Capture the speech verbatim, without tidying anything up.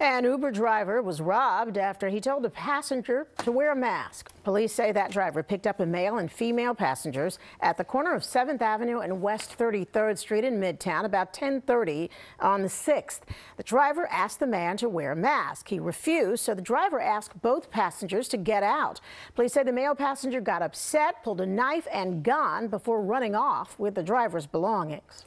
An Uber driver was robbed after he told a passenger to wear a mask. Police say that driver picked up a male and female passengers at the corner of seventh avenue and West thirty-third street in Midtown about ten thirty on the sixth. The driver asked the man to wear a mask. He refused, so the driver asked both passengers to get out. Police say the male passenger got upset, pulled a knife and gun before running off with the driver's belongings.